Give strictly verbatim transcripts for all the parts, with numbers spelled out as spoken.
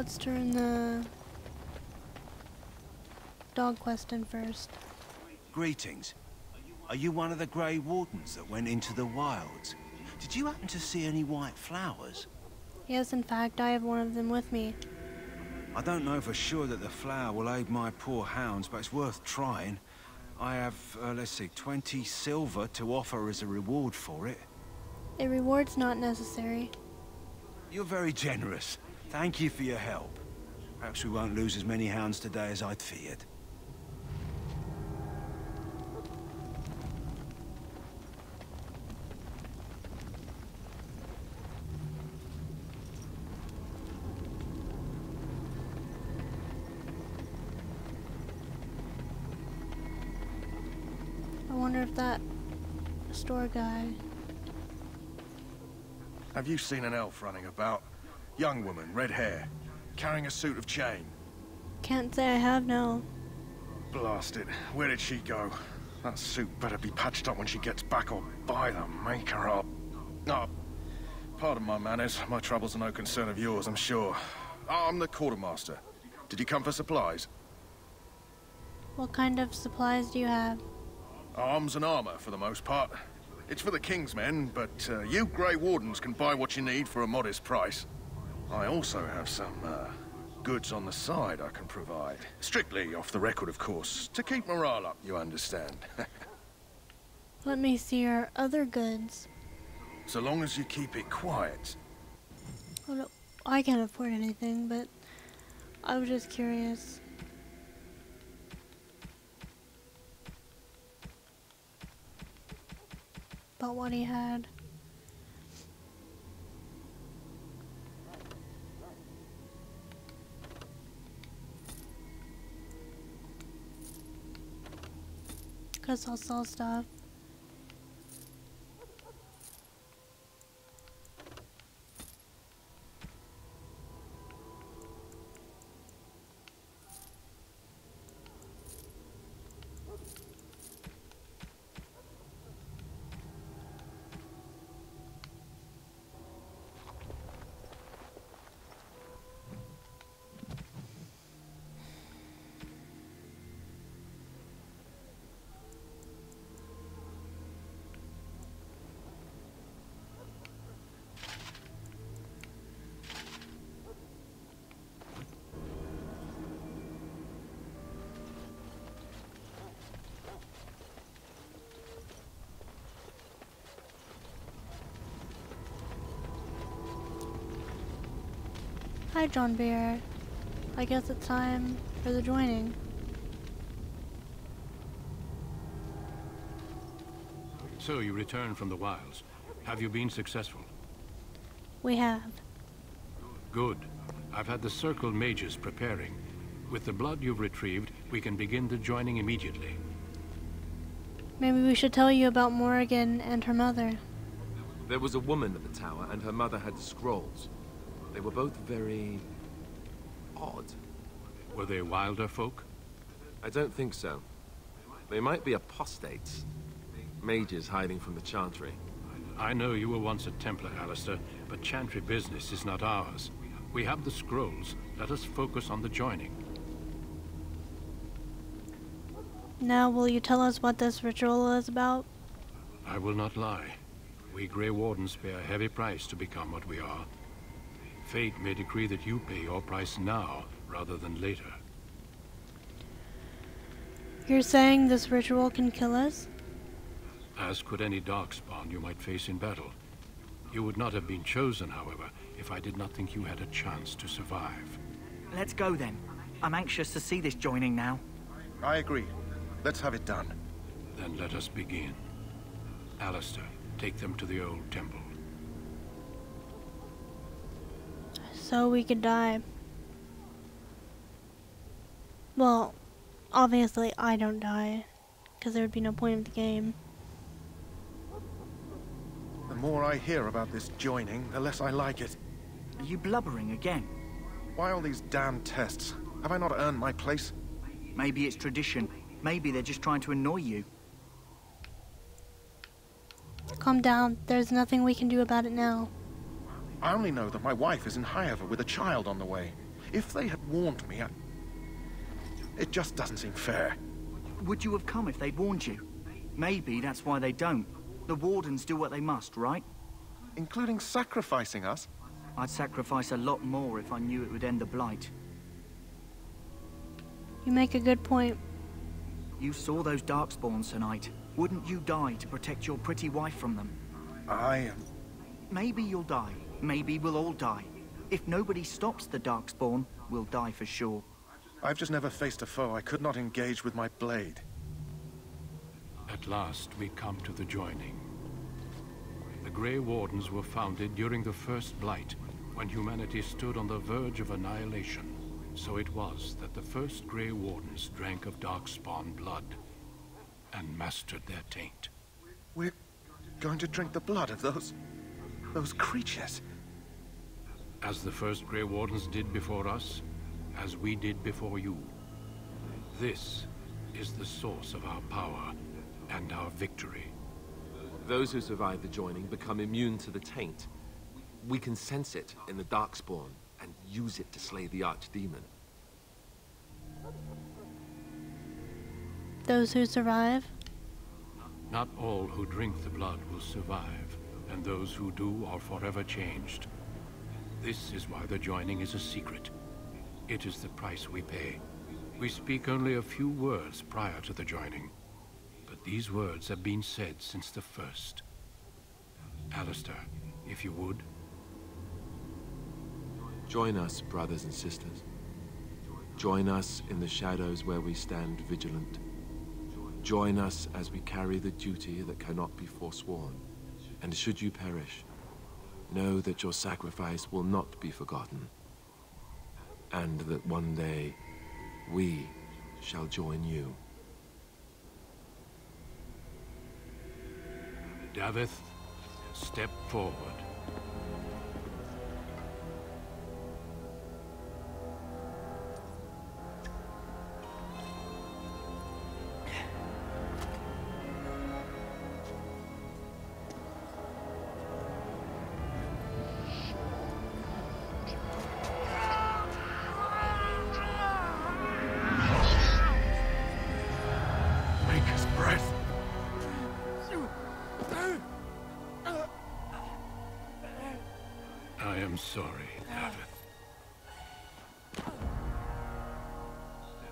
Let's turn the dog quest in first. Greetings. Are you one of the Grey Wardens that went into the wilds? Did you happen to see any white flowers? Yes, in fact, I have one of them with me. I don't know for sure that the flower will aid my poor hounds, but it's worth trying. I have, uh, let's see, twenty silver to offer as a reward for it. A reward's not necessary. You're very generous. Thank you for your help. Perhaps we won't lose as many hounds today as I'd feared. That store guy. Have you seen an elf running about? Young woman, red hair, carrying a suit of chain. Can't say I have, no. Blast it. Where did she go? That suit better be patched up when she gets back, or by the maker up. No, oh, pardon my manners. My troubles are no concern of yours, I'm sure. Oh, I'm the quartermaster. Did you come for supplies? What kind of supplies do you have? Arms and armor, for the most part. It's for the king's men, but uh, you Grey Wardens can buy what you need for a modest price. I also have some uh, goods on the side I can provide. Strictly off the record, of course, to keep morale up, you understand. Let me see your other goods. So long as you keep it quiet. Oh, no, I can't afford anything, but I was just curious. About what he had. Cause I'll sell stuff. Hi, John Beer. I guess it's time for the joining. So you returned from the wilds. Have you been successful? We have. Good. I've had the Circle Mages preparing. With the blood you've retrieved, we can begin the joining immediately. Maybe we should tell you about Morrigan and her mother. There was a woman at the tower, and her mother had scrolls. They were both very odd. Were they wilder folk? I don't think so. They might be apostates. Mages hiding from the Chantry. I know you were once a Templar, Alistair, but Chantry business is not ours. We have the scrolls. Let us focus on the joining. Now, will you tell us what this ritual is about? I will not lie. We Grey Wardens pay a heavy price to become what we are. Fate may decree that you pay your price now, rather than later. You're saying this ritual can kill us? As could any Darkspawn you might face in battle. You would not have been chosen, however, if I did not think you had a chance to survive. Let's go then. I'm anxious to see this joining now. I agree. Let's have it done. Then let us begin. Alistair, take them to the old temple. So we could die. Well, obviously I don't die, because there would be no point in the game. The more I hear about this joining, the less I like it. Are you blubbering again? Why all these damn tests? Have I not earned my place? Maybe it's tradition. Maybe they're just trying to annoy you. Calm down. There's nothing we can do about it now. I only know that my wife is in Highever with a child on the way. If they had warned me, I... It just doesn't seem fair. Would you have come if they'd warned you? Maybe that's why they don't. The Wardens do what they must, right? Including sacrificing us? I'd sacrifice a lot more if I knew it would end the Blight. You make a good point. You saw those Darkspawns tonight. Wouldn't you die to protect your pretty wife from them? I am... Maybe you'll die. Maybe we'll all die. If nobody stops the Darkspawn, we'll die for sure. I've just never faced a foe I could not engage with my blade. At last, we come to the joining. The Grey Wardens were founded during the First Blight, when humanity stood on the verge of annihilation. So it was that the first Grey Wardens drank of Darkspawn blood and mastered their taint. We're going to drink the blood of those... those creatures. As the first Grey Wardens did before us, as we did before you. This is the source of our power and our victory. Those who survive the joining become immune to the taint. We can sense it in the Darkspawn and use it to slay the archdemon. Those who survive? Not all who drink the blood will survive, and those who do are forever changed. This is why the joining is a secret. It is the price we pay. We speak only a few words prior to the joining, but these words have been said since the first. Alistair, if you would. Join us, brothers and sisters. Join us in the shadows where we stand vigilant. Join us as we carry the duty that cannot be forsworn. And should you perish, know that your sacrifice will not be forgotten, and that one day we shall join you. Daveth, step forward.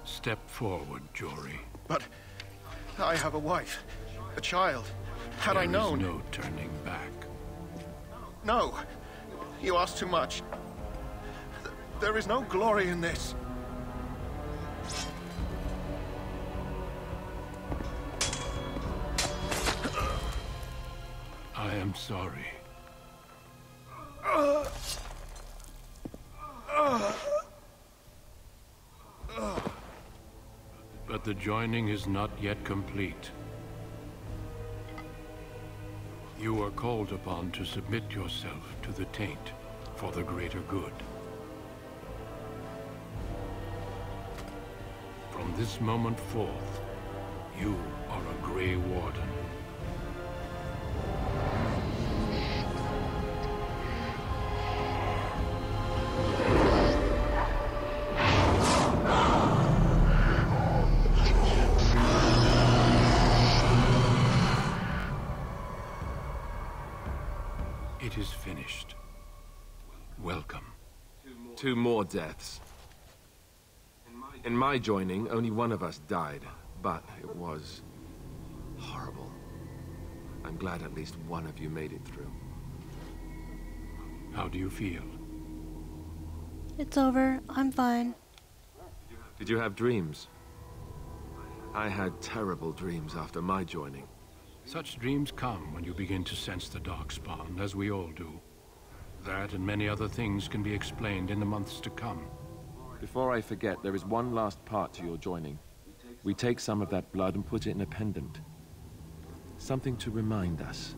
Step forward, Jory. But I have a wife, a child. Had I known... There is no turning back. No. You ask too much. Th- there is no glory in this. I am sorry. The joining is not yet complete. You are called upon to submit yourself to the taint for the greater good. From this moment forth, you are a Grey Warden. Two more deaths. In my joining, only one of us died, but it was horrible. I'm glad at least one of you made it through. How do you feel? It's over. I'm fine. Did you have dreams? I had terrible dreams after my joining. Such dreams come when you begin to sense the Darkspawn, as we all do. That and many other things can be explained in the months to come. Before I forget, there is one last part to your joining. We take some of that blood and put it in a pendant. Something to remind us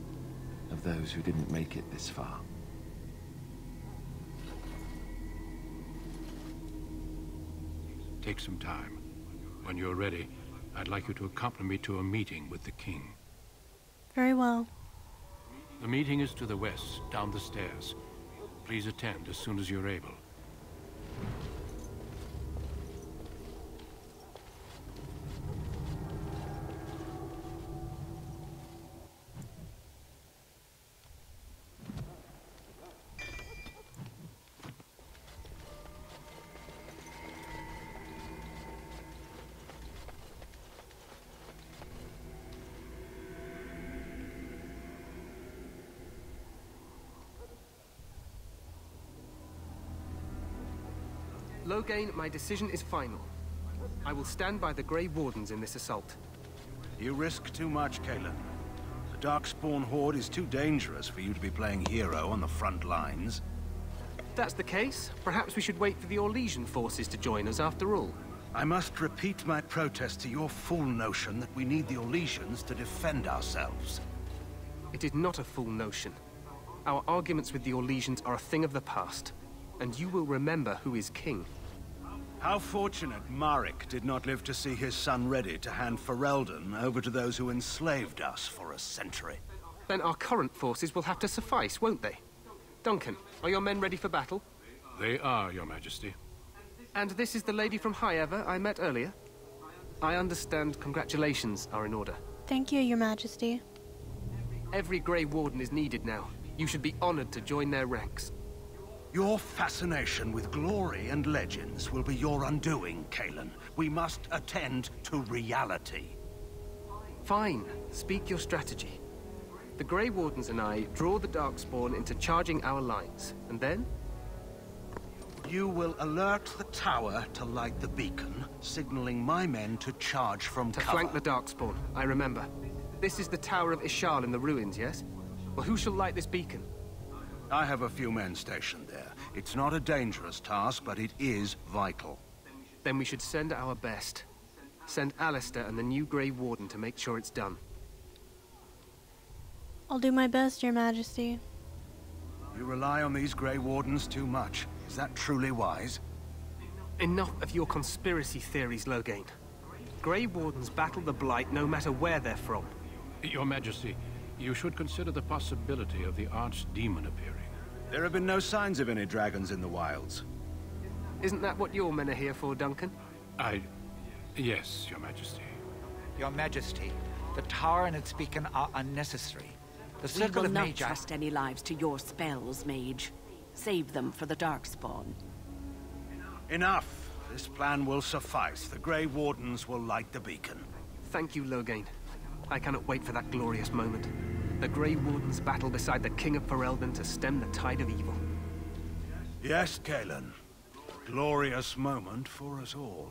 of those who didn't make it this far. Take some time. When you're ready, I'd like you to accompany me to a meeting with the king. Very well. The meeting is to the west, down the stairs. Please attend as soon as you're able. Loghain, my decision is final. I will stand by the Grey Wardens in this assault. You risk too much, Cailan. The Darkspawn Horde is too dangerous for you to be playing hero on the front lines. If that's the case, perhaps we should wait for the Orlesian forces to join us after all. I must repeat my protest to your fool notion that we need the Orlesians to defend ourselves. It is not a fool notion. Our arguments with the Orlesians are a thing of the past, and you will remember who is king. How fortunate Maric did not live to see his son ready to hand Ferelden over to those who enslaved us for a century. Then our current forces will have to suffice, won't they? Duncan, are your men ready for battle? They are, Your Majesty. And this is the lady from Highever I met earlier? I understand congratulations are in order. Thank you, Your Majesty. Every Grey Warden is needed now. You should be honored to join their ranks. Your fascination with glory and legends will be your undoing, Cailan. We must attend to reality. Fine. Speak your strategy. The Grey Wardens and I draw the Darkspawn into charging our lines, and then? You will alert the tower to light the beacon, signaling my men to charge from cover. To flank the Darkspawn, I remember. This is the Tower of Ishal in the ruins, yes? Well, who shall light this beacon? I have a few men stationed there. It's not a dangerous task, but it is vital. Then we should send our best. Send Alistair and the new Grey Warden to make sure it's done. I'll do my best, Your Majesty. You rely on these Grey Wardens too much. Is that truly wise? Enough of your conspiracy theories, Loghain. Grey Wardens battle the Blight no matter where they're from. Your Majesty, you should consider the possibility of the archdemon appearing. There have been no signs of any dragons in the wilds. Isn't that what your men are here for, Duncan? I... yes, Your Majesty. Your Majesty, the tower and its beacon are unnecessary. The Circle of Mages... We will not trust any lives to your spells, Mage. Save them for the Darkspawn. Enough! This plan will suffice. The Grey Wardens will light the beacon. Thank you, Loghain. I cannot wait for that glorious moment. The Grey Warden's battle beside the King of Ferelden to stem the tide of evil. Yes, Cailan. Glorious moment for us all.